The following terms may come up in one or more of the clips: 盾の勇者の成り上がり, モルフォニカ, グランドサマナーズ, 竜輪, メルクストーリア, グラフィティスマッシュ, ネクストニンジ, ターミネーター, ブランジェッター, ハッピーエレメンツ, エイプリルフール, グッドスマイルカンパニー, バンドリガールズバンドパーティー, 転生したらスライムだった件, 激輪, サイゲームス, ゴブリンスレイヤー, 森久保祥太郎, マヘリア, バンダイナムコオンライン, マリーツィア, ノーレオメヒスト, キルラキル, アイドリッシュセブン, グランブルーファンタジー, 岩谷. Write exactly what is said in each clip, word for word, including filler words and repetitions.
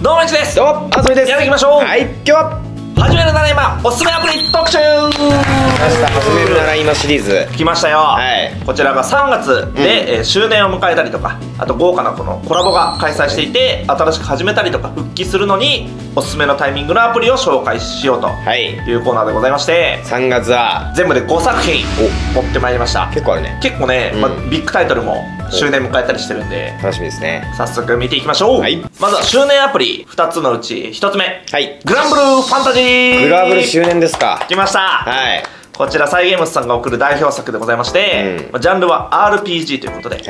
どうも、みちです。どうも、あずみです。やっていきましょう。はい、今日は始めるなら今おすすめアプリ特集。来ました。始めるなら今シリーズ。来ましたよ。はい。こちらがさんがつで、うん、終電を迎えたりとか、あと豪華なこのコラボが開催していて、はい、新しく始めたりとか復帰するのにおすすめのタイミングのアプリを紹介しようというコーナーでございまして、はい、さんがつは全部でごさくひんを持ってまいりました。結構あるね。結構ね、うん、まあ、ビッグタイトルも終電迎えたりしてるんで楽しみですね。早速見ていきましょう。はい、まずは周年アプリふたつのうちひとつめ、はい、グランブルーファンタジー。グランブル周年ですか。来ました。はい、こちらサイ・ゲームスさんが送る代表作でございまして、うん、ジャンルは アールピージー ということで、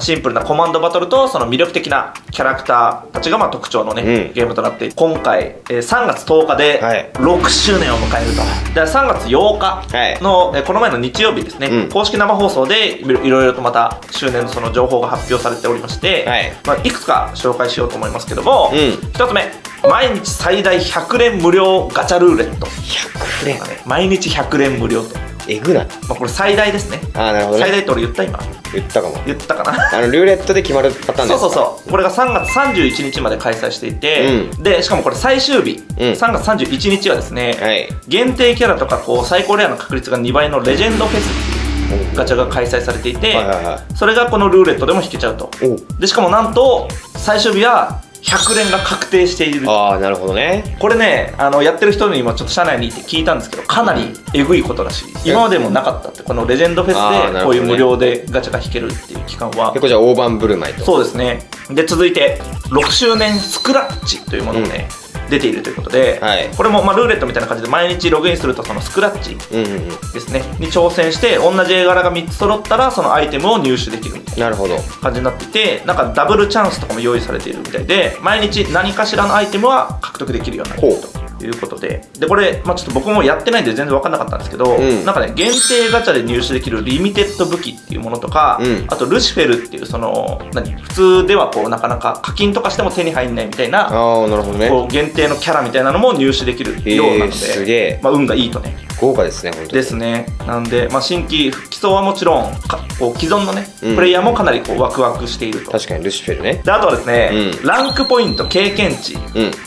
シンプルなコマンドバトルとその魅力的なキャラクターたちがまあ特徴のね、うん、ゲームとなって、今回さんがつとおかでろくしゅうねんを迎えると、はい、でさんがつようかの、はい、この前の日曜日ですね、うん、公式生放送でいろいろとまた周年のその情報が発表されておりまして、はい、まあ、いくつか紹介しようと思いますけども、うん、ひとつめ。毎日最大ひゃくれん無料ガチャルーレット。ひゃくれん、毎日ひゃくれん無料と。えぐない。まあこれ最大ですね。ああ、なるほど、ね。最大って俺言った今。言ったかも。言ったかな。あのルーレットで決まるパターンですか。そうそうそう。これがさんがつさんじゅういちにちまで開催していて、うん、でしかもこれ最終日、うん、さんがつさんじゅういちにちはですね、はい、限定キャラとかこう最高レアの確率がにばいのレジェンドフェス。ガチャが開催されていて、それがこのルーレットでも引けちゃうと。でしかもなんと最終日はひゃくれんが確定している。ああ、なるほどね。これね、あのやってる人にもちょっと社内にいて聞いたんですけど、かなりえぐいことらしい。今までもなかったって、このレジェンドフェスでこういう無料でガチャが引けるっていう期間は、ね、結構じゃあ大盤振る舞いと。そうですね。で続いてろくしゅうねんスクラッチというものをね、うん、出ているということで、はい、これもまあルーレットみたいな感じで毎日ログインするとそのスクラッチですね、に挑戦して同じ絵柄がみっつ揃ったらそのアイテムを入手できるみたいな感じになっていて、なんかダブルチャンスとかも用意されているみたいで、毎日何かしらのアイテムは獲得できるようになると。ということで、でこれ、まあ、ちょっと僕もやってないんで全然分かんなかったんですけど、うん、なんかね、限定ガチャで入手できるリミテッド武器っていうものとか、うん、あとルシフェルっていうその何、普通ではこうなかなか課金とかしても手に入んないみたいな、あ、なるほどね、こう限定のキャラみたいなのも入手できるようなので、まあ、運がいいとね。豪華ですね、本当に。ですね。なんで、まあ、新規復帰層はもちろんこう既存のね、うん、プレイヤーもかなりこうワクワクしていると。確かにルシフェルね。であとはですね、うん、ランクポイント経験値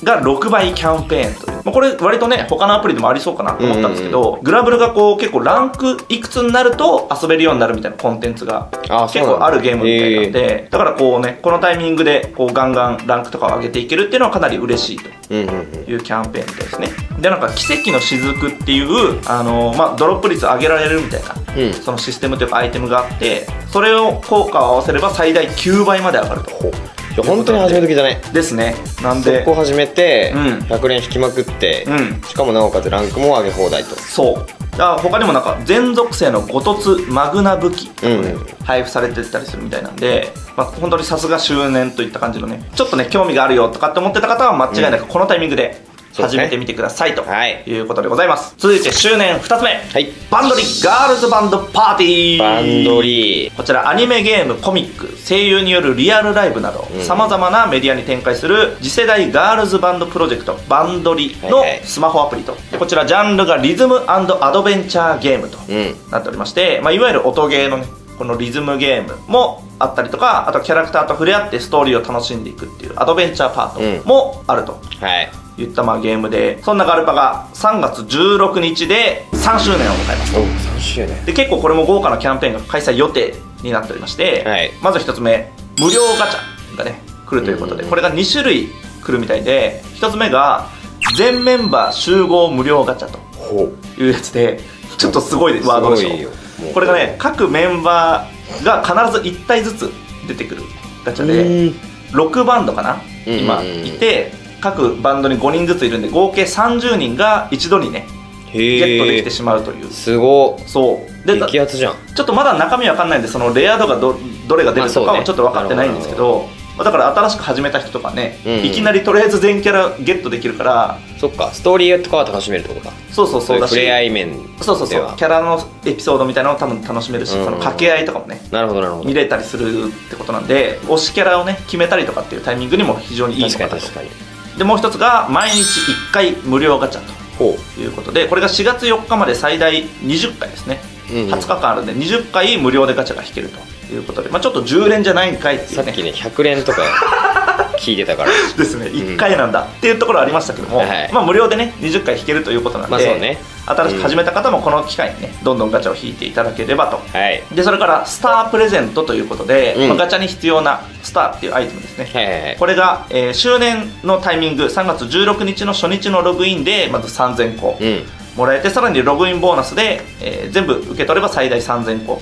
がろくばいキャンペーンという、まあ、これ割とね他のアプリでもありそうかなと思ったんですけど、グラブルがこう結構ランクいくつになると遊べるようになるみたいなコンテンツが結構あるゲームみたいなので、だからこうね、このタイミングでこうガンガンランクとかを上げていけるっていうのはかなり嬉しいというキャンペーンみたいですね。でなんか奇跡の雫っていうあの、まあ、ドロップ率上げられるみたいな、うん、そのシステムというかアイテムがあって、それを効果を合わせれば最大きゅうばいまで上がると。本当に始め時じゃないですね。なんでそこ始めてひゃくれん引きまくって、うん、しかもなおかつランクも上げ放題と。そうだ、他にもなんか全属性のご凸マグナ武器配布されてたりするみたいなんで、まあ、本当にさすが周年といった感じのね、ちょっとね興味があるよとかって思ってた方は間違いなくこのタイミングで始めてみてくださいということでございます。続いて周年ふたつめ、はい、バンドリガールズバンドパーティー。バンドリー、こちらアニメ、ゲーム、コミック、声優によるリアルライブなどさまざまなメディアに展開する次世代ガールズバンドプロジェクトバンドリのスマホアプリと。でこちらジャンルがリズム&アドベンチャーゲームとなっておりまして、まあ、いわゆる音ゲーのねこのリズムゲームもあったりとか、あとキャラクターと触れ合ってストーリーを楽しんでいくっていうアドベンチャーパートもあると、うん、はい、言ったまあゲームで、そんなガルパがさんがつじゅうろくにちでさんしゅうねんを迎えます。お、さんしゅうねんで結構これも豪華なキャンペーンが開催予定になっておりまして、はい、まずひとつめ無料ガチャがね来るということで、これがにしゅるい来るみたいで、ひとつめが全メンバー集合無料ガチャというやつで、ちょっとすごいワードでしょ。これがね各メンバーが必ずいったいずつ出てくるガチャで、ろくバンドかな今いて、各バンドにごにんずついるんで合計さんじゅうにんが一度にねゲットできてしまうという。すごっ。そうで激アツじゃん。ちょっとまだ中身わかんないんで、そのレア度が ど, どれが出るとかはちょっと分かってないんですけど、だから新しく始めた人とかね、いきなりとりあえず全キャラゲットできるから。そっか、ストーリーとかは楽しめるってことか。そうそうそう、触れ合い面、そうそうそう、キャラのエピソードみたいなのを多分楽しめるし、その掛け合いとかもね見れたりするってことなんで、推しキャラをね決めたりとかっていうタイミングにも非常にいいのかなと。確かに。でもう一つが毎日いっかい無料ガチャということで、これがしがつよっかまで最大にじゅっかいですね、はつかかんあるんでにじゅっかい無料でガチャが引けるということで、まあ、ちょっとじゅうれんじゃないんかいっていうね。さっきねひゃくれんとか聞いてたからですね、いっかいなんだっていうところはありましたけども、はい、まあ無料でねにじゅっかい弾けるということなんで、まあそうね、新しく始めた方もこの機会にねどんどんガチャを引いていただければと、はい、でそれからスタープレゼントということで、うん、まあ、ガチャに必要なスターっていうアイテムですね、はいはい、これが、えー、周年のタイミングさんがつじゅうろくにちの初日のログインでまずさんぜんこ、うんもらえて、さらにログインボーナスで、えー、全部受け取れば最大さんぜんこ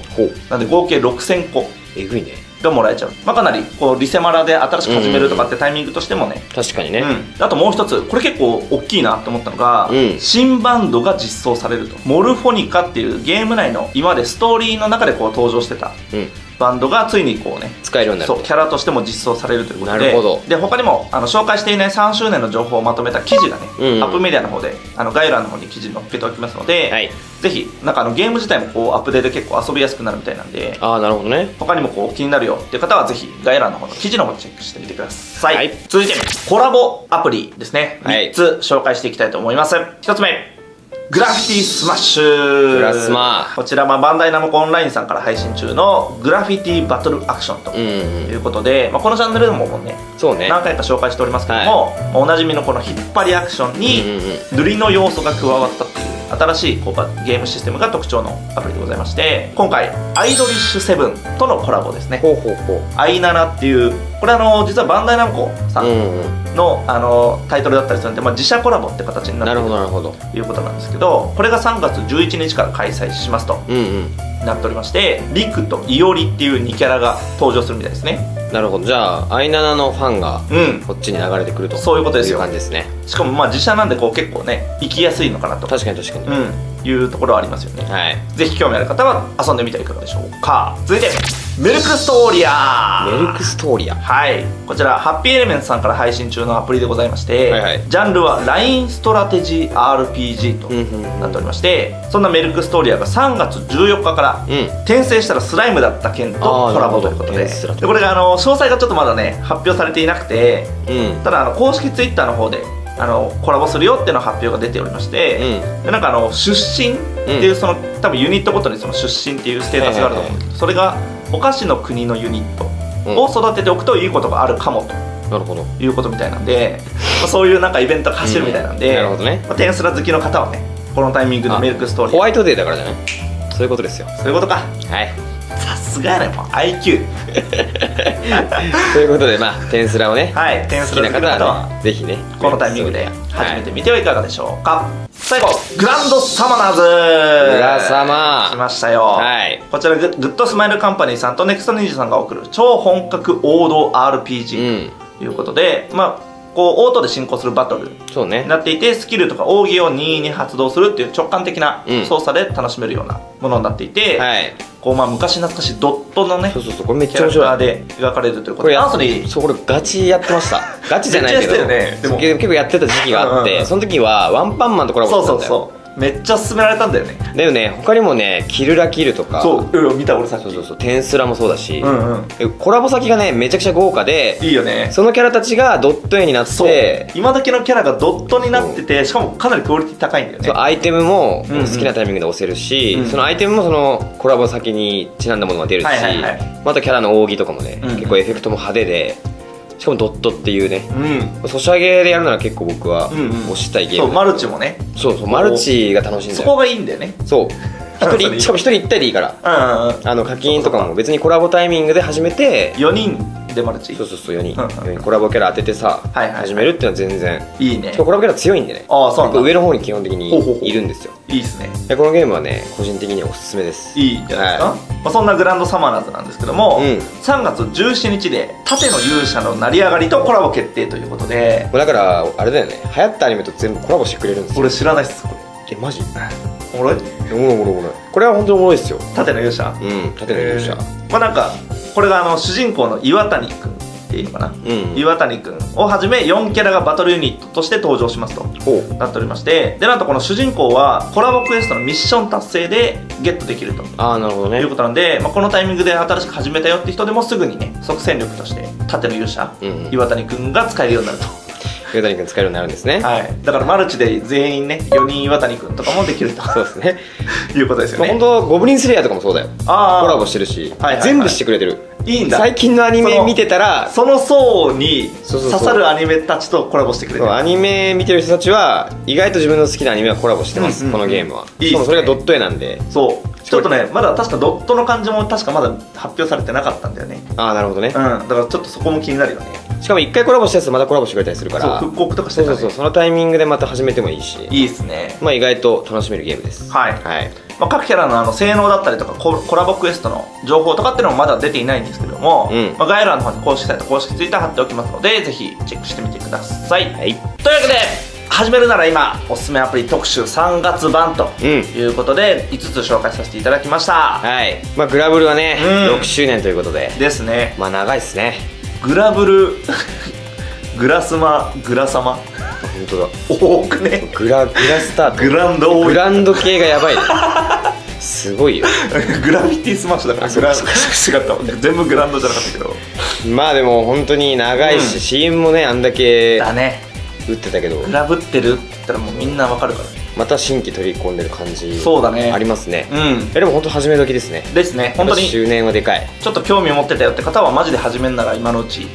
なんで合計ろくせんこえぐいねがもらえちゃう、まあ、かなりこうリセマラで新しく始めるとかってタイミングとしてもね、確かにね、うん、あともう一つこれ結構大きいなと思ったのが、うん、新バンドが実装されると、モルフォニカっていうゲーム内の今までストーリーの中でこう登場してた、うんバンドがついにこうね使えるようになる、そうキャラとしても実装されるということで、なるほど、で他にもあの紹介していないさんしゅうねんの情報をまとめた記事がね、うんうん、アップメディアの方であの概要欄の方に記事載っけておきますので、はい、ぜひなんかあのゲーム自体もこうアップデート結構遊びやすくなるみたいなんで、ああなるほどね、他にもこう気になるよっていう方はぜひ概要欄の方の記事の方チェックしてみてください、はい、続いてコラボアプリですね、はい、みっつ紹介していきたいと思います。ひとつめグラフィティスマッシュ、グラスマ、こちらはバンダイナムコオンラインさんから配信中のグラフィティバトルアクションということで、まあ、このチャンネルでもね、そうね何回か紹介しておりますけども、はい、おなじみのこの引っ張りアクションに塗りの要素が加わったっていう新しいこうゲームシステムが特徴のアプリでございまして、今回アイドリッシュセブンとのコラボですね。ほうほうほう、アイナナっていうこれあの実はバンダイナムコさんの、うん、あのタイトルだったりするんで、まあ、自社コラボって形になっているということなんですけど、これがさんがつじゅういちにちから開催しますと、うん、うん、なっておりまして、リクとイオリっていうにキャラが登場するみたいですね。なるほど、じゃあアイナナのファンがこっちに流れてくると、うん、そういうことですよ、いう感じですね。しかもまあ自社なんでこう結構ね行きやすいのかなと、確かに確かに、うん、いうところはありますよね、はい、ぜひ興味ある方は遊んでみてはいかがでしょうか。続いてメルクストーリア、メルクストーリア、はい、こちらハッピーエレメンツさんから配信中のアプリでございまして、はいはい、ジャンルは ライン ストラテジー アールピージー となっておりまして、うんうん、そんなメルクストーリアがさんがつじゅうよっかから、うん、転生したらスライムだった件とコラボということで、でこれがあの詳細がちょっとまだね発表されていなくて、うん、ただあの公式ツイッターの方であのコラボするよっていうの発表が出ておりまして、うん、でなんかあの出身っていう、うん、その多分ユニットごとにその出身っていうステータスがあると思うんですけど、それがお菓子の国のユニットを育てておくといいことがあるかもと、なるほどいうことみたいなんで、まあ、そういうなんかイベントが走るみたいなんで、テンスラ好きの方はねこのタイミングでメルクストーリー、ホワイトデーだからじゃない、そういうことですよ、そういうことか、はい、さすがやね、もう アイキュー ということで、まあテンスラをね、はい、テンスラ好きな方はぜひねこのタイミングで始めてみてはいかがでしょうか。最後グランドサマナーズ、グラサマ来ましたよ、はい、こちらグッドスマイルカンパニーさんとネクストニンジさんが送る超本格王道 アールピージー ということで、まあこうオートで進行するバトルになっていて、スキルとか奥義を任意に発動するっていう直感的な操作で楽しめるようなものになっていて、こうまあ昔懐かしいドットのねキャラクターで描かれるということで、アンソニーそうこれガチやってました、ガチじゃないけど結構やってた時期があって、その時はワンパンマンとコラボしてたんだよ、めっちゃ勧められたんだよね。だよね、他にもね「キルラキル」とか、そう見た俺さっき、そうそうそう、テンスラもそうだし、うん、うん、コラボ先がねめちゃくちゃ豪華でいいよね。そのキャラたちがドット絵になって、今だけのキャラがドットになってて、しかもかなりクオリティ高いんだよね。そう、アイテムも好きなタイミングで押せるし、うん、うん、そのアイテムもそのコラボ先にちなんだものが出るし、またキャラの扇とかもね、うん、うん、結構エフェクトも派手で。しかもドットっていうね、ソシャゲでやるなら結構僕は推したいゲーム、マルチもね、そうそう、マルチが楽しいんだよ、そこがいいんだよね、そうひとり、しかもひとりいったいでいいから、あの課金とかも別にコラボタイミングで始めてよにんでマルチ、そうそうそう、よにんコラボキャラ当ててさ始めるっていうのは全然いいね。コラボキャラ強いんでね、上の方に基本的にいるんですよ、いいですね。このゲームはね個人的にはおすすめです、いいじゃないですか。そんなグランドサマナーズなんですけども、さんがつじゅうしちにちで盾の勇者の成り上がりとコラボ決定ということで、だからあれだよね、流行ったアニメと全部コラボしてくれるんですよ。俺知らないっす、これ、えマジおもろい、おもろいおもろい、これは本当におもろいですよ、盾の勇者、うん、盾の勇者、まあなんかこれがあの主人公の岩谷くんっていうのかな、岩谷くんをはじめよんキャラがバトルユニットとして登場しますとなっておりまして、でなんとこの主人公はコラボクエストのミッション達成でゲットできるということなんで、このタイミングで新しく始めたよって人でもすぐにね即戦力として盾の勇者岩谷くんが使えるようになると。岩谷くん使えるようになるんですね。はい。だからマルチで全員ね、よにん岩谷くんとかもできるとそうですね。いうことですよね。まあ、本当ゴブリンスレイヤーとかもそうだよ。ああ。コラボしてるし、はいはいはい、全部してくれてる。いいんだ。最近のアニメ見てたらその層に刺さるアニメたちとコラボしてくれてる。アニメ見てる人たちは意外と自分の好きなアニメはコラボしてます、うんうん、このゲームは。いい、ね、しかもそれがドット絵なんで、そうちょっとね、まだ確かドットの感じも確かまだ発表されてなかったんだよね。ああなるほどね、うん、だからちょっとそこも気になるよね。しかも一回コラボしたやつまたコラボしてくれたりするから、そう復刻とかしてた、ね、そうそうそう、そのタイミングでまた始めてもいいし、いいですね。まあ意外と楽しめるゲームです。はい、はい。まあ、各キャラ の, あの性能だったりとか コ, コラボクエストの情報とかっていうのもまだ出ていないんですけども、うん、まあ、概要欄の方に公式サイト公式ツイッター貼っておきますので、ぜひチェックしてみてください、はい、というわけで始めるなら今おすすめアプリ特集さんがつばんということで、うん、いつつ紹介させていただきました、はい。まあ、グラブルはね、うん、ろくしゅうねんということでですね、まあ長いですねグラブルグラスマグラ様本当だ、多くね。グラグラスタートグランドグランド系がやばいねすごいよグラビティスマッシュだからグランド違った全部グランドじゃなかったけどまあでも本当に長いし、うん、シーンもねあんだけだね打ってたけど、グラブってるって言ったらもうみんなわかるから、ね、また新規取り込んでる感じ、そうだね、ありますね。うん。でも本当始め時ですね。ですね。本当にじゅうねんはでかい。ちょっと興味を持ってたよって方はマジで始めるなら今のうち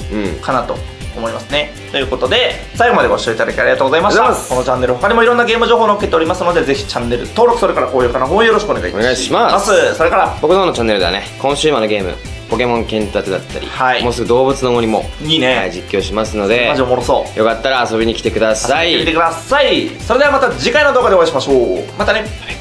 かなと。うん思いますね。ということで最後までご視聴いただきありがとうございました。このチャンネル他にもいろんなゲーム情報を載っけておりますので、ぜひチャンネル登録、それから高評価の方よろしくお願いします。お願いします。それから僕の方のチャンネルではね、コンシューマーのゲームポケモン剣立てだったり、はい、もうすぐ動物の森もいいね、はい、実況しますのでマジおもろそう、よかったら遊びに来てください。遊びに来てください。それではまた次回の動画でお会いしましょう。またね。